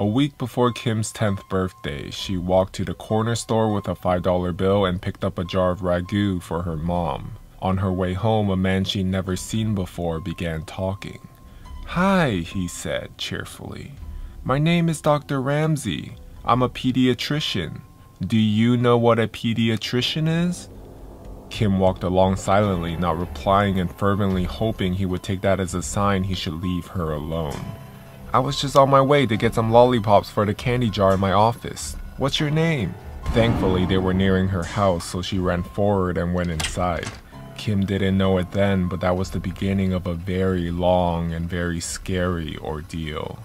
A week before Kim's 10th birthday, she walked to the corner store with a $5 bill and picked up a jar of ragu for her mom. On her way home, a man she'd never seen before began talking. "Hi," he said cheerfully. "My name is Dr. Ramsey. I'm a pediatrician. Do you know what a pediatrician is?" Kim walked along silently, not replying and fervently hoping he would take that as a sign he should leave her alone. "I was just on my way to get some lollipops for the candy jar in my office. What's your name?" Thankfully, they were nearing her house, so she ran forward and went inside. Kim didn't know it then, but that was the beginning of a very long and very scary ordeal.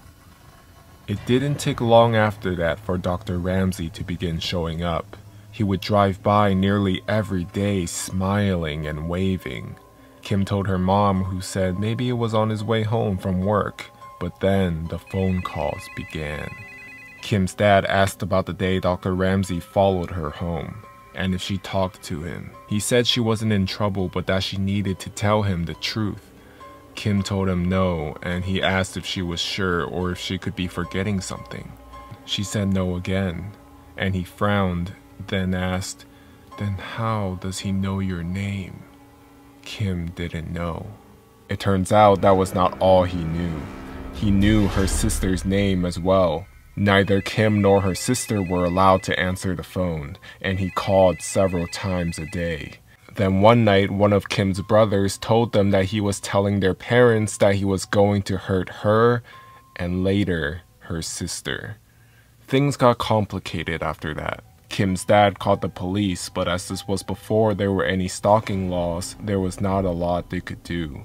It didn't take long after that for Dr. Ramsey to begin showing up. He would drive by nearly every day, smiling and waving. Kim told her mom, who said maybe it was on his way home from work. But then the phone calls began. Kim's dad asked about the day Dr. Ramsey followed her home and if she talked to him. He said she wasn't in trouble but that she needed to tell him the truth. Kim told him no, and he asked if she was sure or if she could be forgetting something. She said no again, and he frowned, then asked, "Then how does he know your name?" Kim didn't know. It turns out that was not all he knew. He knew her sister's name as well. Neither Kim nor her sister were allowed to answer the phone, and he called several times a day. Then one night, one of Kim's brothers told them that he was telling their parents that he was going to hurt her, and later, her sister. Things got complicated after that. Kim's dad called the police, but as this was before there were any stalking laws, there was not a lot they could do.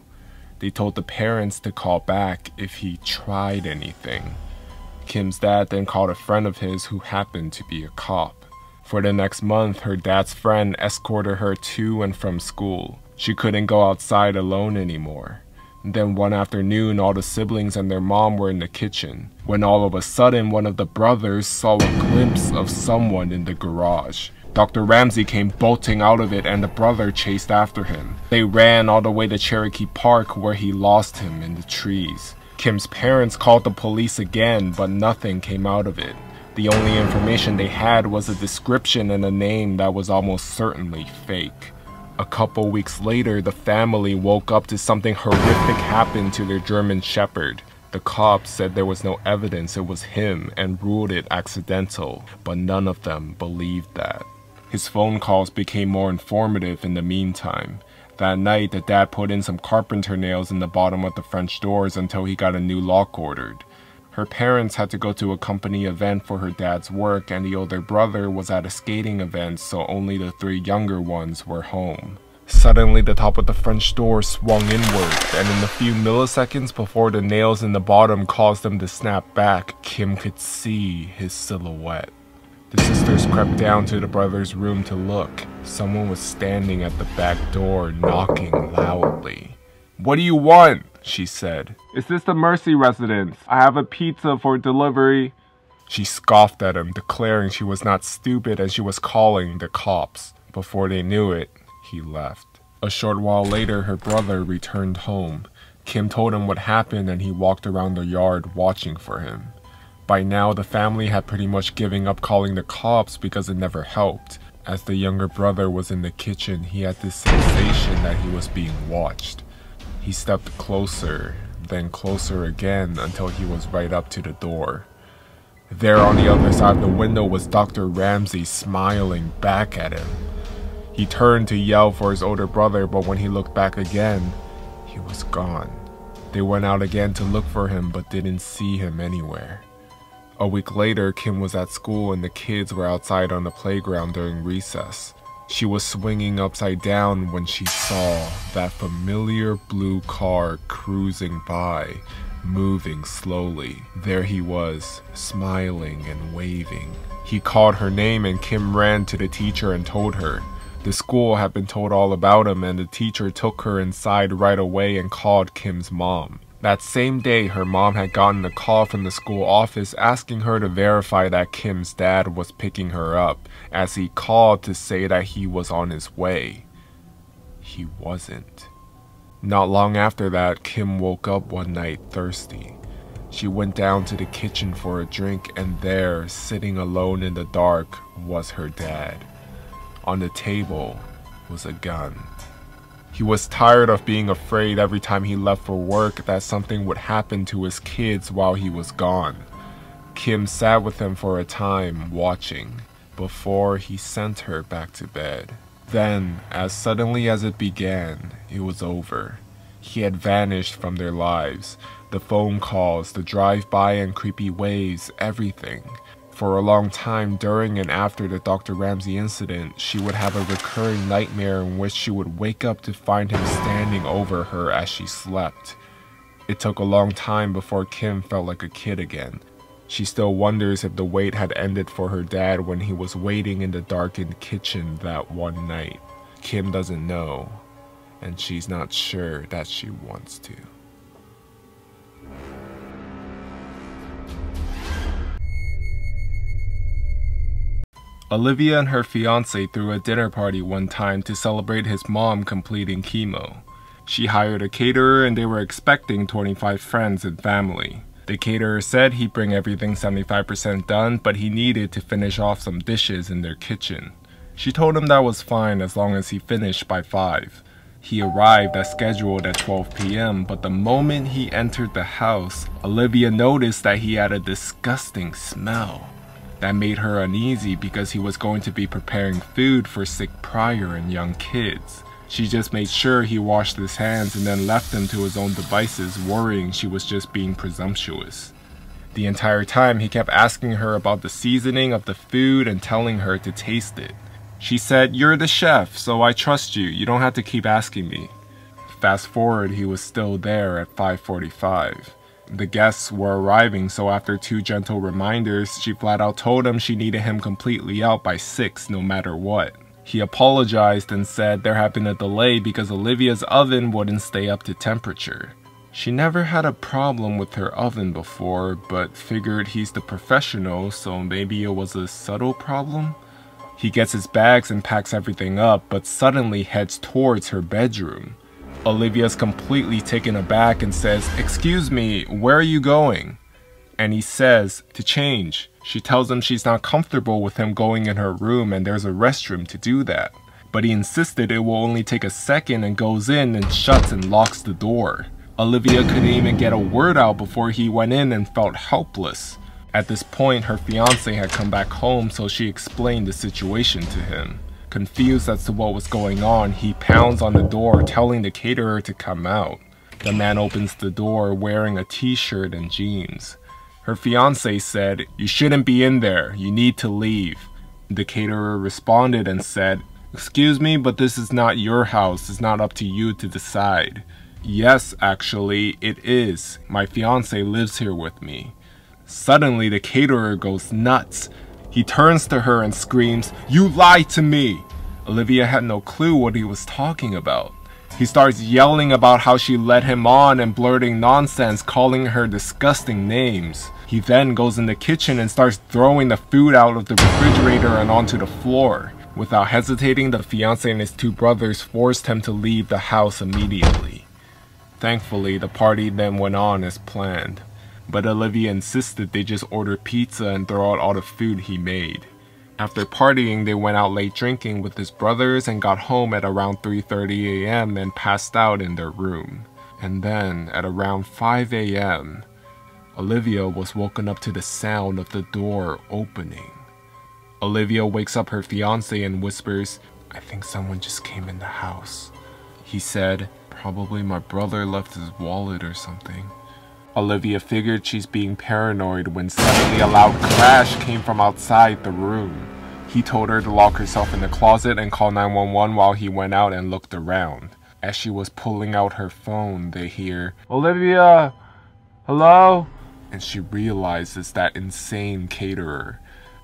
They told the parents to call back if he tried anything. Kim's dad then called a friend of his who happened to be a cop. For the next month, her dad's friend escorted her to and from school. She couldn't go outside alone anymore. Then one afternoon, all the siblings and their mom were in the kitchen, when all of a sudden, one of the brothers saw a glimpse of someone in the garage. Dr. Ramsey came bolting out of it and the brother chased after him. They ran all the way to Cherokee Park where he lost him in the trees. Kim's parents called the police again, but nothing came out of it. The only information they had was a description and a name that was almost certainly fake. A couple weeks later, the family woke up to something horrific happen to their German Shepherd. The cops said there was no evidence it was him and ruled it accidental, but none of them believed that. His phone calls became more informative in the meantime. That night, the dad put in some carpenter nails in the bottom of the French doors until he got a new lock ordered. Her parents had to go to a company event for her dad's work, and the older brother was at a skating event, so only the three younger ones were home. Suddenly, the top of the French door swung inward, and in the few milliseconds before the nails in the bottom caused them to snap back, Kim could see his silhouette. The sisters crept down to the brother's room to look. Someone was standing at the back door, knocking loudly. "What do you want?" she said. "Is this the Mercy residence? I have a pizza for delivery." She scoffed at him, declaring she was not stupid and she was calling the cops. Before they knew it, he left. A short while later, her brother returned home. Kim told him what happened and he walked around the yard watching for him. By now, the family had pretty much given up calling the cops because it never helped. As the younger brother was in the kitchen, he had this sensation that he was being watched. He stepped closer, then closer again until he was right up to the door. There on the other side of the window was Dr. Ramsey smiling back at him. He turned to yell for his older brother, but when he looked back again, he was gone. They went out again to look for him, but didn't see him anywhere. A week later, Kim was at school and the kids were outside on the playground during recess. She was swinging upside down when she saw that familiar blue car cruising by, moving slowly. There he was, smiling and waving. He called her name and Kim ran to the teacher and told her. The school had been told all about him and the teacher took her inside right away and called Kim's mom. That same day, her mom had gotten a call from the school office asking her to verify that Kim's dad was picking her up, as he called to say that he was on his way. He wasn't. Not long after that, Kim woke up one night thirsty. She went down to the kitchen for a drink, and there, sitting alone in the dark, was her dad. On the table was a gun. He was tired of being afraid every time he left for work that something would happen to his kids while he was gone. Kim sat with him for a time, watching, before he sent her back to bed. Then, as suddenly as it began, it was over. He had vanished from their lives. The phone calls, the drive-by and creepy waves, everything. For a long time during and after the Dr. Ramsey incident, she would have a recurring nightmare in which she would wake up to find him standing over her as she slept. It took a long time before Kim felt like a kid again. She still wonders if the wait had ended for her dad when he was waiting in the darkened kitchen that one night. Kim doesn't know, and she's not sure that she wants to. Olivia and her fiancé threw a dinner party one time to celebrate his mom completing chemo. She hired a caterer and they were expecting 25 friends and family. The caterer said he'd bring everything 75% done, but he needed to finish off some dishes in their kitchen. She told him that was fine as long as he finished by 5. He arrived as scheduled at 12 p.m, but the moment he entered the house, Olivia noticed that he had a disgusting smell. That made her uneasy because he was going to be preparing food for sick Pryor and young kids. She just made sure he washed his hands and then left him to his own devices, worrying she was just being presumptuous. The entire time, he kept asking her about the seasoning of the food and telling her to taste it. She said, "You're the chef, so I trust you. You don't have to keep asking me." Fast forward, he was still there at 5:45. The guests were arriving, so after 2 gentle reminders, she flat out told him she needed him completely out by 6 no matter what. He apologized and said there had been a delay because Olivia's oven wouldn't stay up to temperature. She never had a problem with her oven before, but figured he's the professional, so maybe it was a subtle problem? He gets his bags and packs everything up, but suddenly heads towards her bedroom. Olivia's completely taken aback and says, "Excuse me, where are you going?" And he says, to change. She tells him she's not comfortable with him going in her room and there's a restroom to do that. But he insisted it will only take a second and goes in and shuts and locks the door. Olivia couldn't even get a word out before he went in and felt helpless. At this point, her fiancé had come back home, so she explained the situation to him. Confused as to what was going on, he pounds on the door, telling the caterer to come out. The man opens the door wearing a t-shirt and jeans. Her fiancé said, "You shouldn't be in there, you need to leave." The caterer responded and said, "Excuse me, but this is not your house, it's not up to you to decide." "Yes, actually, it is. My fiancé lives here with me." Suddenly, the caterer goes nuts. He turns to her and screams, "You lied to me!" Olivia had no clue what he was talking about. He starts yelling about how she led him on and blurting nonsense, calling her disgusting names. He then goes in the kitchen and starts throwing the food out of the refrigerator and onto the floor. Without hesitating, the fiancé and his 2 brothers forced him to leave the house immediately. Thankfully, the party then went on as planned. But Olivia insisted they just order pizza and throw out all the food he made. After partying, they went out late drinking with his brothers and got home at around 3:30 a.m. and passed out in their room. And then, at around 5 a.m, Olivia was woken up to the sound of the door opening. Olivia wakes up her fiancé and whispers, "I think someone just came in the house." He said, "Probably my brother left his wallet or something." Olivia figured she's being paranoid when suddenly a loud crash came from outside the room. He told her to lock herself in the closet and call 911 while he went out and looked around. As she was pulling out her phone, they hear, "Olivia, hello?" And she realizes it's that insane caterer.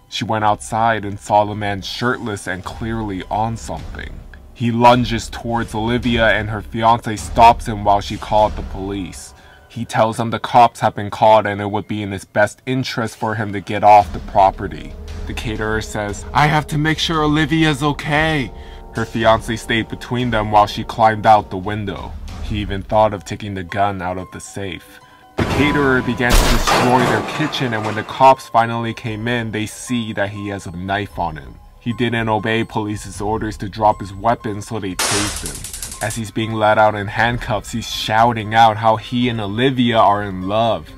She went outside and saw the man shirtless and clearly on something. He lunges towards Olivia and her fiancé stops him while she called the police. He tells him the cops have been called and it would be in his best interest for him to get off the property. The caterer says, "I have to make sure Olivia's okay." Her fiancé stayed between them while she climbed out the window. He even thought of taking the gun out of the safe. The caterer began to destroy their kitchen, and when the cops finally came in, they see that he has a knife on him. He didn't obey police's orders to drop his weapon, so they tased him. As he's being let out in handcuffs, he's shouting out how he and Olivia are in love.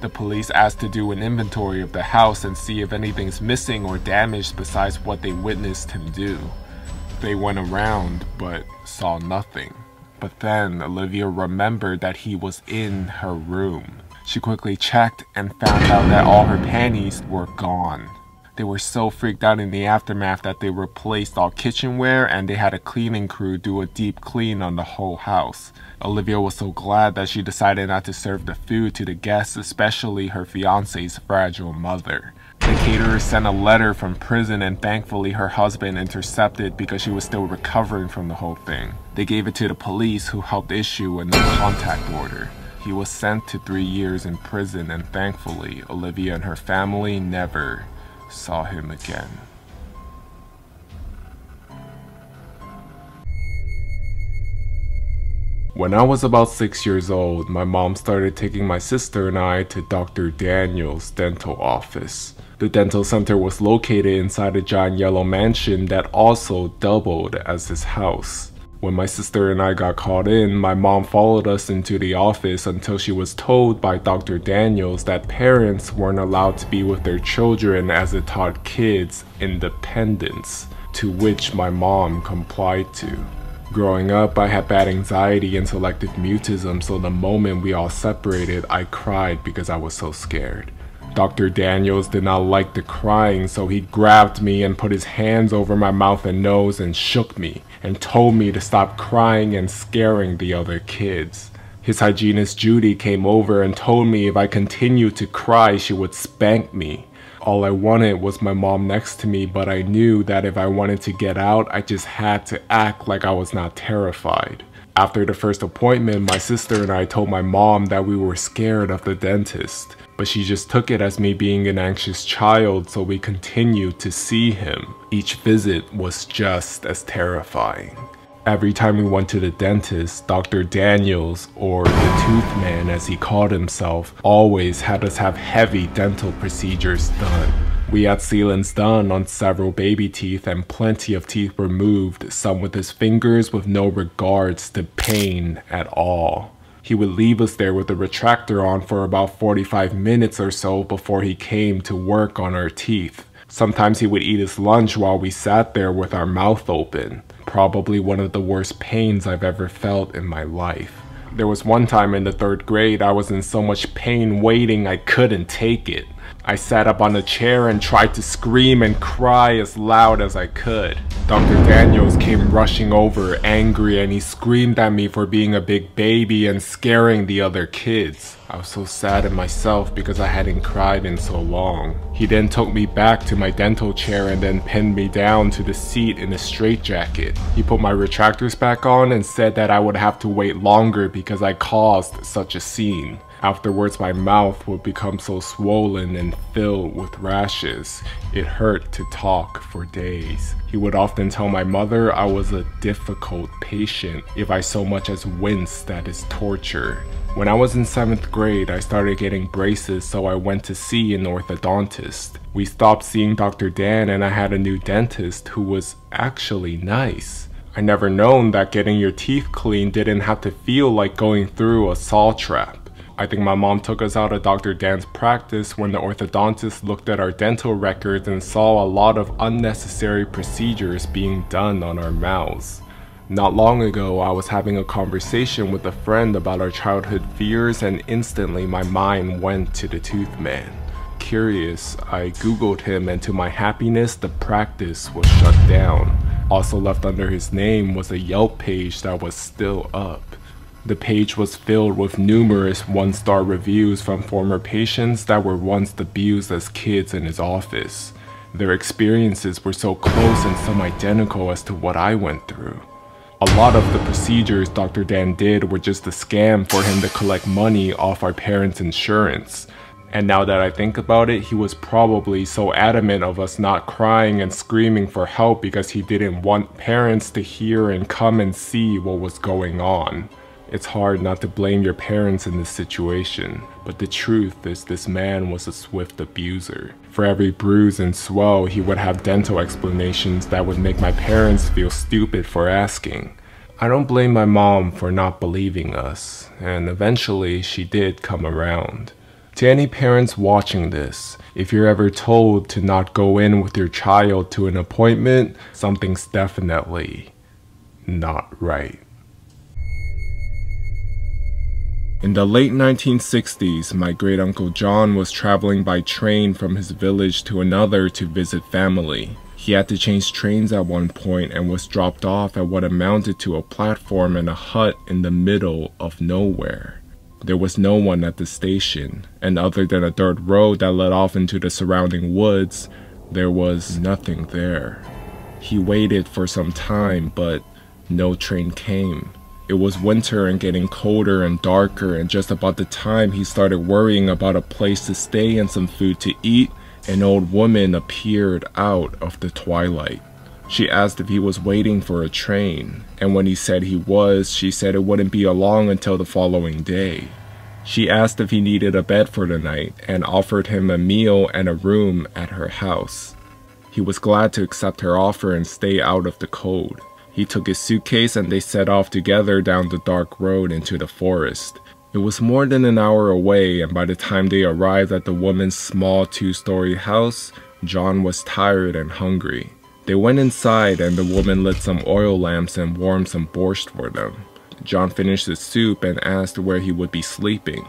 The police asked to do an inventory of the house and see if anything's missing or damaged besides what they witnessed him do. They went around, but saw nothing. But then Olivia remembered that he was in her room. She quickly checked and found out that all her panties were gone. They were so freaked out in the aftermath that they replaced all kitchenware, and they had a cleaning crew do a deep clean on the whole house. Olivia was so glad that she decided not to serve the food to the guests, especially her fiancé's fragile mother. The caterer sent a letter from prison, and thankfully her husband intercepted because she was still recovering from the whole thing. They gave it to the police, who helped issue a no-contact order. He was sent to 3 years in prison, and thankfully Olivia and her family never saw him again. When I was about 6 years old, my mom started taking my sister and I to Dr. Daniels' dental office. The dental center was located inside a giant yellow mansion that also doubled as his house. When my sister and I got called in, my mom followed us into the office until she was told by Dr. Daniels that parents weren't allowed to be with their children as it taught kids independence, to which my mom complied to. Growing up, I had bad anxiety and selective mutism, so the moment we all separated, I cried because I was so scared. Dr. Daniels did not like the crying, so he grabbed me and put his hands over my mouth and nose and shook me and told me to stop crying and scaring the other kids. His hygienist Judy came over and told me if I continued to cry, she would spank me. All I wanted was my mom next to me, but I knew that if I wanted to get out, I just had to act like I was not terrified. After the first appointment, my sister and I told my mom that we were scared of the dentist, but she just took it as me being an anxious child, so we continued to see him. Each visit was just as terrifying. Every time we went to the dentist, Dr. Daniels, or the Tooth Man as he called himself, always had us have heavy dental procedures done. We had sealants done on several baby teeth and plenty of teeth removed, some with his fingers with no regards to pain at all. He would leave us there with the retractor on for about 45 minutes or so before he came to work on our teeth. Sometimes he would eat his lunch while we sat there with our mouth open. Probably one of the worst pains I've ever felt in my life. There was one time in the third grade I was in so much pain waiting I couldn't take it. I sat up on a chair and tried to scream and cry as loud as I could. Dr. Daniels came rushing over, angry, and he screamed at me for being a big baby and scaring the other kids. I was so sad at myself because I hadn't cried in so long. He then took me back to my dental chair and then pinned me down to the seat in a straitjacket. He put my retractors back on and said that I would have to wait longer because I caused such a scene. Afterwards, my mouth would become so swollen and filled with rashes. It hurt to talk for days. He would often tell my mother I was a difficult patient if I so much as winced at his torture. When I was in 7th grade, I started getting braces, so I went to see an orthodontist. We stopped seeing Dr. Dan, and I had a new dentist who was actually nice. I never known that getting your teeth cleaned didn't have to feel like going through a saw trap. I think my mom took us out of Dr. Dan's practice when the orthodontist looked at our dental records and saw a lot of unnecessary procedures being done on our mouths. Not long ago, I was having a conversation with a friend about our childhood fears, and instantly my mind went to the Tooth Man. Curious, I googled him, and to my happiness, the practice was shut down. Also left under his name was a Yelp page that was still up. The page was filled with numerous one-star reviews from former patients that were once abused as kids in his office. Their experiences were so close and some identical as to what I went through. A lot of the procedures Dr. Dan did were just a scam for him to collect money off our parents' insurance. And now that I think about it, he was probably so adamant of us not crying and screaming for help because he didn't want parents to hear and come and see what was going on. It's hard not to blame your parents in this situation, but the truth is this man was a swift abuser. For every bruise and swell, he would have dental explanations that would make my parents feel stupid for asking. I don't blame my mom for not believing us, and eventually she did come around. To any parents watching this, if you're ever told to not go in with your child to an appointment, something's definitely not right. In the late 1960s, my great-uncle John was traveling by train from his village to another to visit family. He had to change trains at one point and was dropped off at what amounted to a platform and a hut in the middle of nowhere. There was no one at the station, and other than a dirt road that led off into the surrounding woods, there was nothing there. He waited for some time, but no train came. It was winter and getting colder and darker, and just about the time he started worrying about a place to stay and some food to eat, an old woman appeared out of the twilight. She asked if he was waiting for a train, and when he said he was, she said it wouldn't be along until the following day. She asked if he needed a bed for the night, and offered him a meal and a room at her house. He was glad to accept her offer and stay out of the cold. He took his suitcase and they set off together down the dark road into the forest. It was more than an hour away, and by the time they arrived at the woman's small two-story house, John was tired and hungry. They went inside and the woman lit some oil lamps and warmed some borscht for them. John finished his soup and asked where he would be sleeping.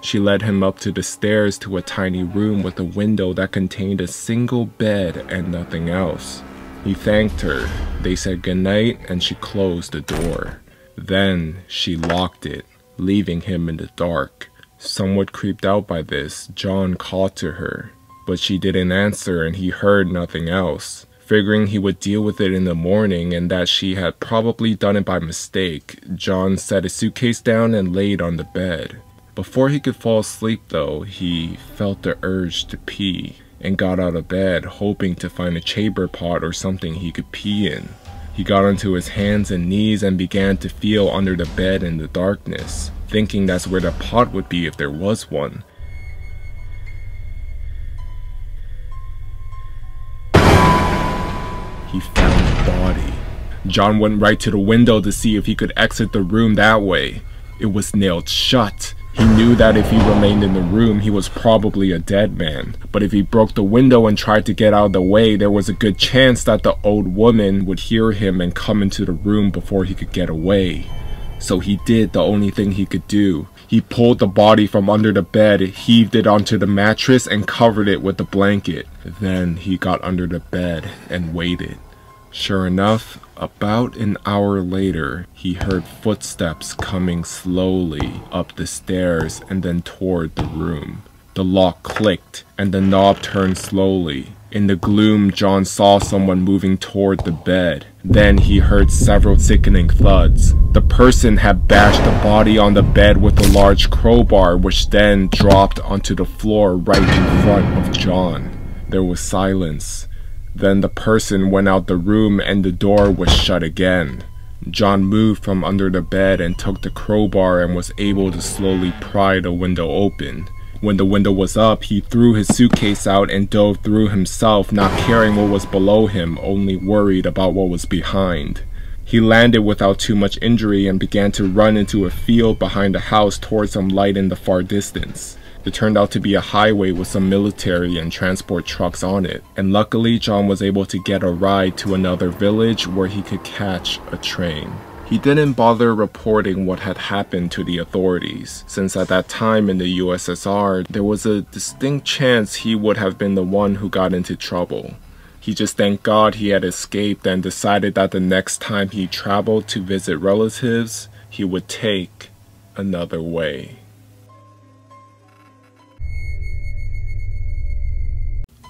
She led him up to the stairs to a tiny room with a window that contained a single bed and nothing else. He thanked her. They said goodnight and she closed the door. Then she locked it, leaving him in the dark. Somewhat creeped out by this, John called to her, but she didn't answer and he heard nothing else. Figuring he would deal with it in the morning and that she had probably done it by mistake, John set his suitcase down and laid on the bed. Before he could fall asleep though, he felt the urge to pee and got out of bed, hoping to find a chamber pot or something he could pee in. He got onto his hands and knees and began to feel under the bed in the darkness, thinking that's where the pot would be if there was one. He found the body. John went right to the window to see if he could exit the room that way. It was nailed shut. He knew that if he remained in the room, he was probably a dead man. But if he broke the window and tried to get out of the way, there was a good chance that the old woman would hear him and come into the room before he could get away. So he did the only thing he could do. He pulled the body from under the bed, heaved it onto the mattress, and covered it with a blanket. Then he got under the bed and waited. Sure enough, about an hour later, he heard footsteps coming slowly up the stairs and then toward the room. The lock clicked and the knob turned slowly. In the gloom, John saw someone moving toward the bed. Then he heard several sickening thuds. The person had bashed the body on the bed with a large crowbar, which then dropped onto the floor right in front of John. There was silence. Then the person went out the room and the door was shut again. John moved from under the bed and took the crowbar and was able to slowly pry the window open. When the window was up, he threw his suitcase out and dove through himself, not caring what was below him, only worried about what was behind. He landed without too much injury and began to run into a field behind the house towards some light in the far distance. It turned out to be a highway with some military and transport trucks on it, and luckily John was able to get a ride to another village where he could catch a train. He didn't bother reporting what had happened to the authorities, since at that time in the USSR, there was a distinct chance he would have been the one who got into trouble. He just thanked God he had escaped and decided that the next time he traveled to visit relatives, he would take another way.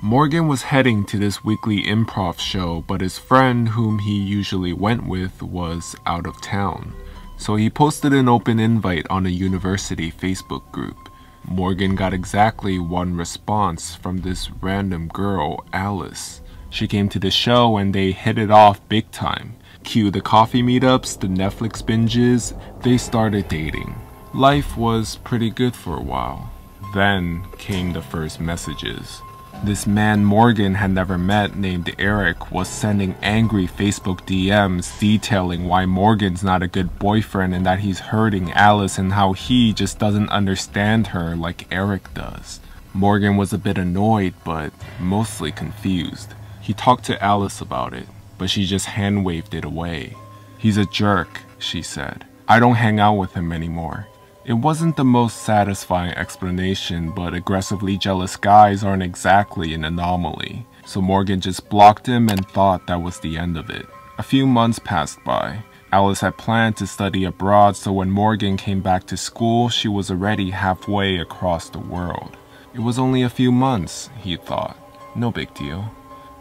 Morgan was heading to this weekly improv show, but his friend, whom he usually went with, was out of town. So he posted an open invite on a university Facebook group. Morgan got exactly one response from this random girl, Alice. She came to the show and they hit it off big time. Cue the coffee meetups, the Netflix binges, they started dating. Life was pretty good for a while. Then came the first messages. This man Morgan had never met named Eric was sending angry Facebook DMs detailing why Morgan's not a good boyfriend and that he's hurting Alice and how he just doesn't understand her like Eric does. Morgan was a bit annoyed but mostly confused. He talked to Alice about it, but she just hand-waved it away. "He's a jerk," she said. "I don't hang out with him anymore." It wasn't the most satisfying explanation, but aggressively jealous guys aren't exactly an anomaly. So Morgan just blocked him and thought that was the end of it. A few months passed by. Alice had planned to study abroad, so when Morgan came back to school, she was already halfway across the world. It was only a few months, he thought. No big deal.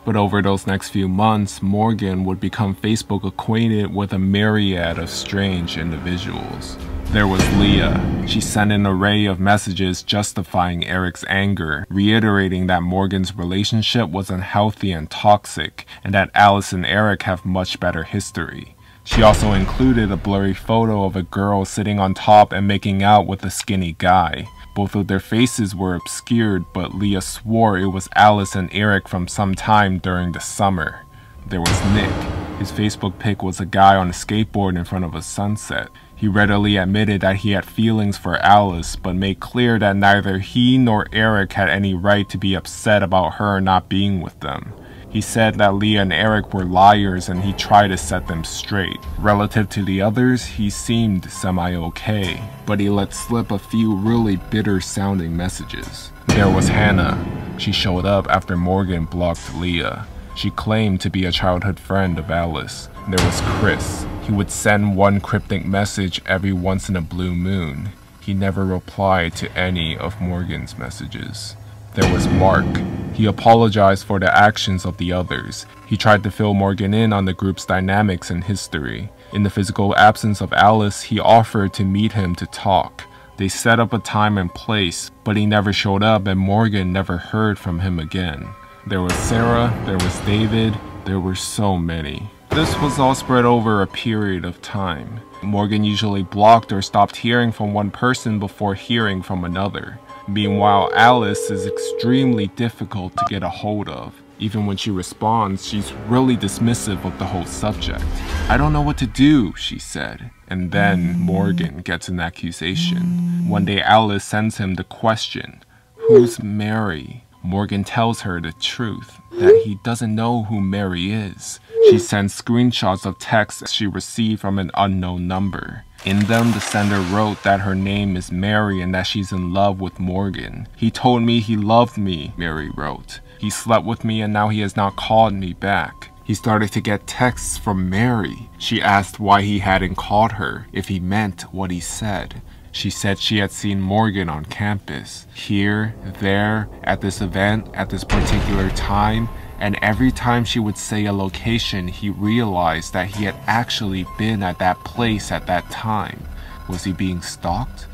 But over those next few months, Morgan would become Facebook acquainted with a myriad of strange individuals. There was Leah. She sent an array of messages justifying Eric's anger, reiterating that Morgan's relationship was unhealthy and toxic, and that Alice and Eric have much better history. She also included a blurry photo of a girl sitting on top and making out with a skinny guy. Both of their faces were obscured, but Leah swore it was Alice and Eric from some time during the summer. There was Nick. His Facebook pic was a guy on a skateboard in front of a sunset. He readily admitted that he had feelings for Alice, but made clear that neither he nor Eric had any right to be upset about her not being with them. He said that Leah and Eric were liars and he tried to set them straight. Relative to the others, he seemed semi-okay, but he let slip a few really bitter-sounding messages. There was Hannah. She showed up after Morgan blocked Leah. She claimed to be a childhood friend of Alice. There was Chris. He would send one cryptic message every once in a blue moon. He never replied to any of Morgan's messages. There was Mark. He apologized for the actions of the others. He tried to fill Morgan in on the group's dynamics and history. In the physical absence of Alice, he offered to meet him to talk. They set up a time and place, but he never showed up and Morgan never heard from him again. There was Sarah, there was David, there were so many. This was all spread over a period of time. Morgan usually blocked or stopped hearing from one person before hearing from another. Meanwhile, Alice is extremely difficult to get a hold of. Even when she responds, she's really dismissive of the whole subject. "I don't know what to do," she said. And then Morgan gets an accusation. One day Alice sends him the question, "Who's Mary?" Morgan tells her the truth, that he doesn't know who Mary is. She sends screenshots of texts she received from an unknown number. In them, the sender wrote that her name is Mary and that she's in love with Morgan. "He told me he loved me," Mary wrote. "He slept with me and now he has not called me back." He started to get texts from Mary. She asked why he hadn't called her, if he meant what he said. She said she had seen Morgan on campus, here, there, at this event, at this particular time, and every time she would say a location, he realized that he had actually been at that place at that time. Was he being stalked?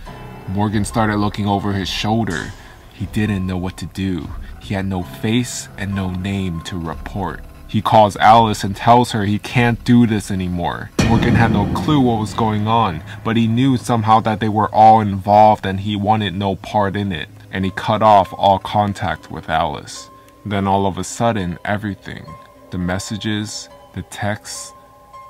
Morgan started looking over his shoulder. He didn't know what to do. He had no face and no name to report. He calls Alice and tells her he can't do this anymore. Morgan had no clue what was going on, but he knew somehow that they were all involved and he wanted no part in it, and he cut off all contact with Alice. Then all of a sudden, everything, the messages, the texts,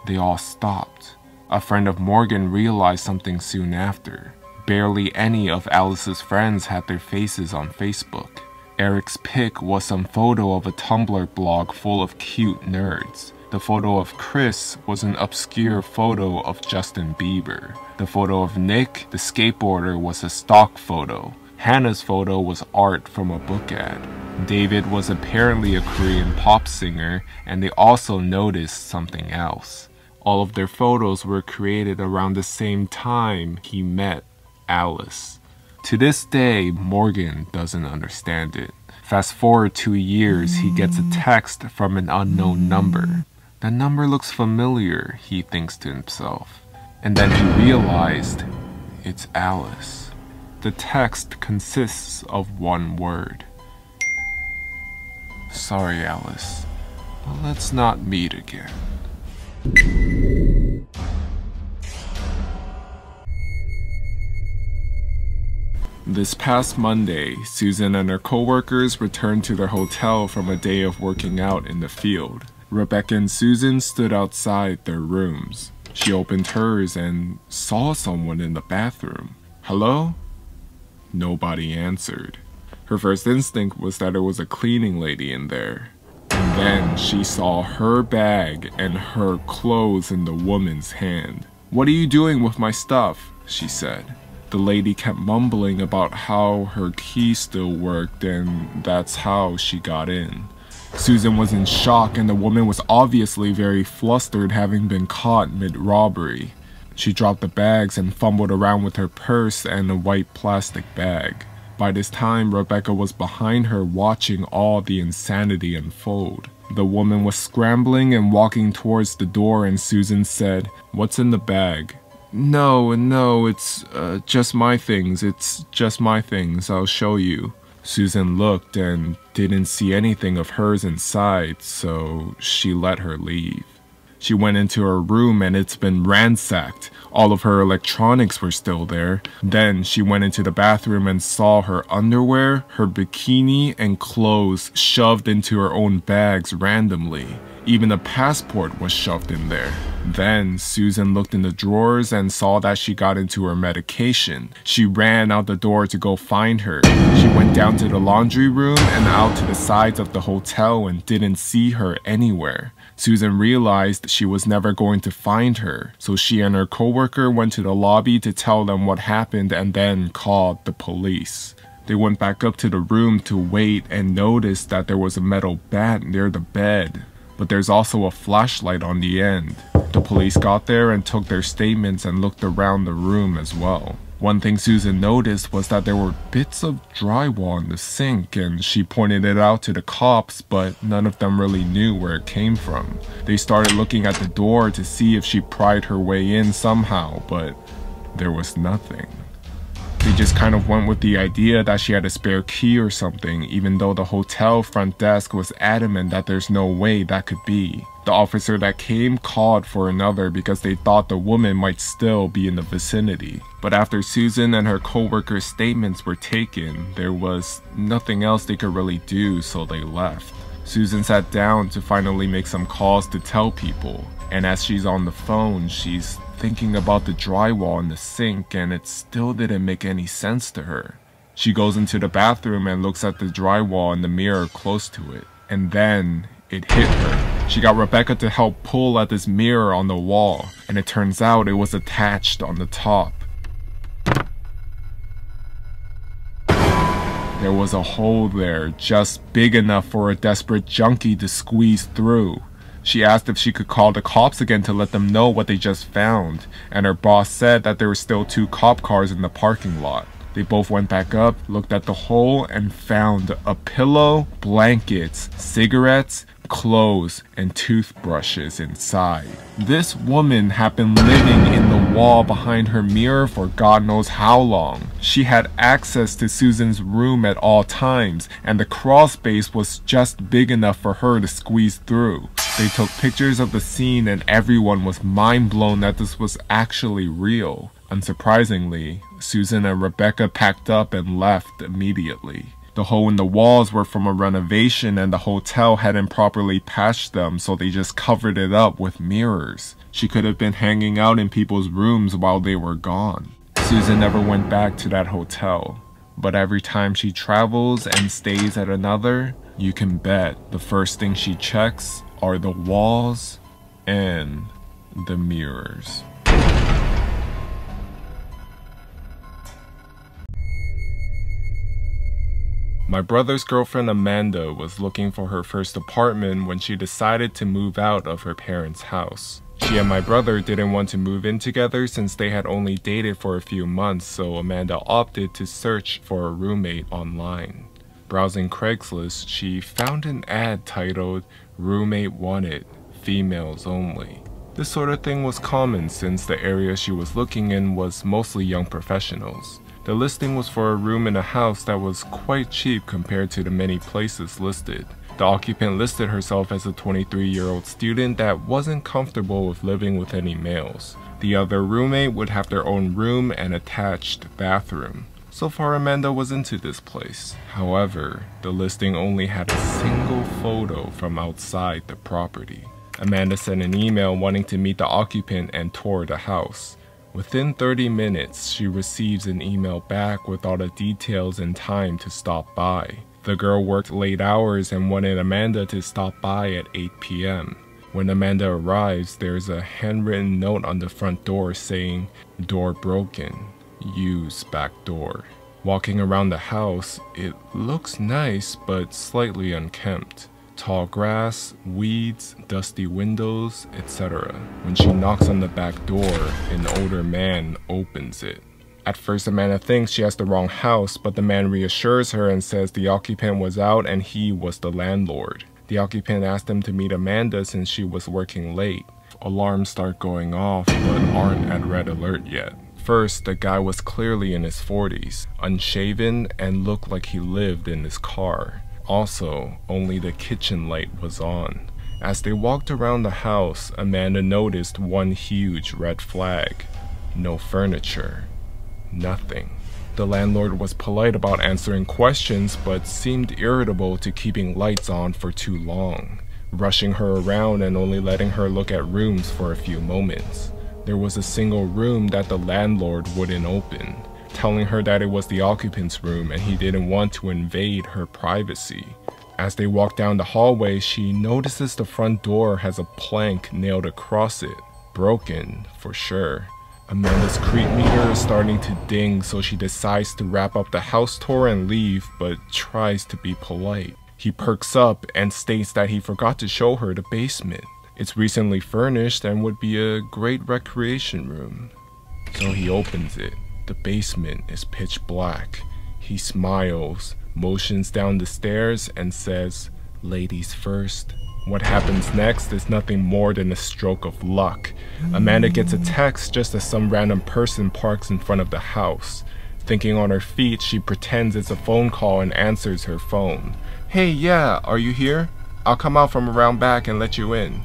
they all stopped. A friend of Morgan realized something soon after. Barely any of Alice's friends had their faces on Facebook. Eric's pic was some photo of a Tumblr blog full of cute nerds. The photo of Chris was an obscure photo of Justin Bieber. The photo of Nick, the skateboarder, was a stock photo. Hannah's photo was art from a book ad. David was apparently a Korean pop singer, and they also noticed something else. All of their photos were created around the same time he met Alice. To this day, Morgan doesn't understand it. Fast forward 2 years, he gets a text from an unknown number. "That number looks familiar," he thinks to himself. And then he realized it's Alice. The text consists of one word. "Sorry, Alice, but let's not meet again." This past Monday, Susan and her co-workers returned to their hotel from a day of working out in the field. Rebecca and Susan stood outside their rooms. She opened hers and saw someone in the bathroom. Hello? Nobody answered. Her first instinct was that it was a cleaning lady in there. And then she saw her bag and her clothes in the woman's hand. "What are you doing with my stuff?" she said. The lady kept mumbling about how her key still worked and that's how she got in. Susan was in shock and the woman was obviously very flustered, having been caught mid-robbery. She dropped the bags and fumbled around with her purse and a white plastic bag. By this time, Rebecca was behind her watching all the insanity unfold. The woman was scrambling and walking towards the door and Susan said, "What's in the bag?" No, it's just my things. It's just my things. I'll show you." Susan looked and didn't see anything of hers inside, so she let her leave. She went into her room and it's been ransacked. All of her electronics were still there. Then she went into the bathroom and saw her underwear, her bikini, and clothes shoved into her own bags randomly. Even a passport was shoved in there. Then Susan looked in the drawers and saw that she got into her medication. She ran out the door to go find her. She went down to the laundry room and out to the sides of the hotel and didn't see her anywhere. Susan realized she was never going to find her, so she and her coworker went to the lobby to tell them what happened and then called the police. They went back up to the room to wait and noticed that there was a metal bat near the bed, but there's also a flashlight on the end. The police got there and took their statements and looked around the room as well. One thing Susan noticed was that there were bits of drywall in the sink and she pointed it out to the cops, but none of them really knew where it came from. They started looking at the door to see if she pried her way in somehow, but there was nothing. They just kind of went with the idea that she had a spare key or something, even though the hotel front desk was adamant that there's no way that could be. The officer that came called for another because they thought the woman might still be in the vicinity. But after Susan and her co-worker's statements were taken, there was nothing else they could really do, so they left. Susan sat down to finally make some calls to tell people, and as she's on the phone, she's thinking about the drywall in the sink and it still didn't make any sense to her. She goes into the bathroom and looks at the drywall in the mirror close to it, and then it hit her. She got Rebecca to help pull at this mirror on the wall, and it turns out it was attached on the top. There was a hole there, just big enough for a desperate junkie to squeeze through. She asked if she could call the cops again to let them know what they just found, and her boss said that there were still 2 cop cars in the parking lot. They both went back up, looked at the hole, and found a pillow, blankets, cigarettes, clothes, and toothbrushes inside. This woman had been living in the wall behind her mirror for God knows how long. She had access to Susan's room at all times, and the crawl space was just big enough for her to squeeze through. They took pictures of the scene and everyone was mind blown that this was actually real. Unsurprisingly, Susan and Rebecca packed up and left immediately. The hole in the walls were from a renovation and the hotel hadn't properly patched them, so they just covered it up with mirrors. She could have been hanging out in people's rooms while they were gone. Susan never went back to that hotel, but every time she travels and stays at another, you can bet the first thing she checks are the walls and the mirrors. My brother's girlfriend Amanda was looking for her first apartment when she decided to move out of her parents' house. She and my brother didn't want to move in together since they had only dated for a few months, so Amanda opted to search for a roommate online. Browsing Craigslist, she found an ad titled, "Roommate Wanted, Females Only." This sort of thing was common since the area she was looking in was mostly young professionals. The listing was for a room in a house that was quite cheap compared to the many places listed. The occupant listed herself as a 23-year-old student that wasn't comfortable with living with any males. The other roommate would have their own room and attached bathroom. So far, Amanda was into this place. However, the listing only had a single photo from outside the property. Amanda sent an email wanting to meet the occupant and tour the house. Within 30 minutes, she receives an email back with all the details and time to stop by. The girl worked late hours and wanted Amanda to stop by at 8 p.m. When Amanda arrives, there's a handwritten note on the front door saying, "Door broken. Use back door." Walking around the house, it looks nice but slightly unkempt. Tall grass, weeds, dusty windows, etc. When she knocks on the back door, an older man opens it. At first, Amanda thinks she has the wrong house, but the man reassures her and says the occupant was out and he was the landlord. The occupant asked him to meet Amanda since she was working late. Alarms start going off, but aren't at red alert yet. First, the guy was clearly in his 40s, unshaven, and looked like he lived in his car. Also, only the kitchen light was on. As they walked around the house, Amanda noticed one huge red flag. No furniture. Nothing. The landlord was polite about answering questions, but seemed irritable to keeping lights on for too long, rushing her around and only letting her look at rooms for a few moments. There was a single room that the landlord wouldn't open, telling her that it was the occupant's room and he didn't want to invade her privacy. As they walk down the hallway, she notices the front door has a plank nailed across it. Broken, for sure. Amanda's creep meter is starting to ding, so she decides to wrap up the house tour and leave, but tries to be polite. He perks up and states that he forgot to show her the basement. It's recently furnished and would be a great recreation room. So he opens it. The basement is pitch black. He smiles, motions down the stairs, and says, "Ladies first." What happens next is nothing more than a stroke of luck. Amanda gets a text just as some random person parks in front of the house. Thinking on her feet, she pretends it's a phone call and answers her phone. "Hey, yeah, are you here? I'll come out from around back and let you in.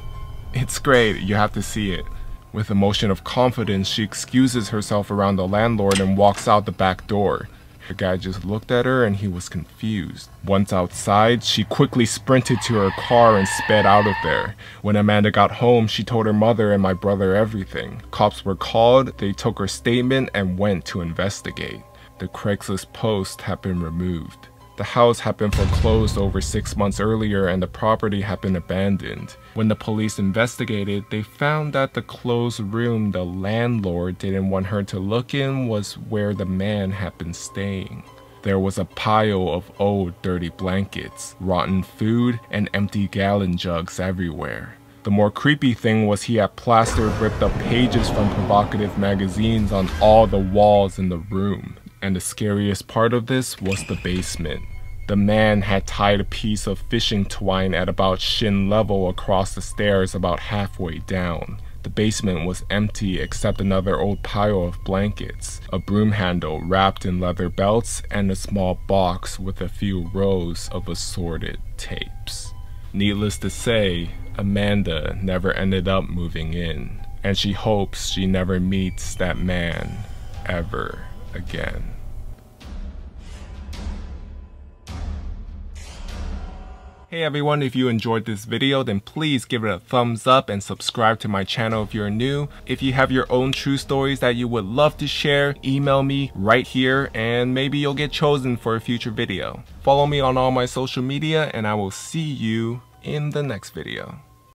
It's great, you have to see it." With a motion of confidence, she excuses herself around the landlord and walks out the back door. The guy just looked at her and he was confused. Once outside, she quickly sprinted to her car and sped out of there. When Amanda got home, she told her mother and my brother everything. Cops were called, they took her statement and went to investigate. The Craigslist post had been removed. The house had been foreclosed over 6 months earlier and the property had been abandoned. When the police investigated, they found that the closed room the landlord didn't want her to look in was where the man had been staying. There was a pile of old dirty blankets, rotten food, and empty gallon jugs everywhere. The more creepy thing was he had plastered ripped up pages from provocative magazines on all the walls in the room. And the scariest part of this was the basement. The man had tied a piece of fishing twine at about shin level across the stairs about halfway down. The basement was empty except another old pile of blankets, a broom handle wrapped in leather belts, and a small box with a few rows of assorted tapes. Needless to say, Amanda never ended up moving in, and she hopes she never meets that man ever again. Hey everyone, if you enjoyed this video, then please give it a thumbs up and subscribe to my channel if you're new. If you have your own true stories that you would love to share, email me right here and maybe you'll get chosen for a future video. Follow me on all my social media and I will see you in the next video.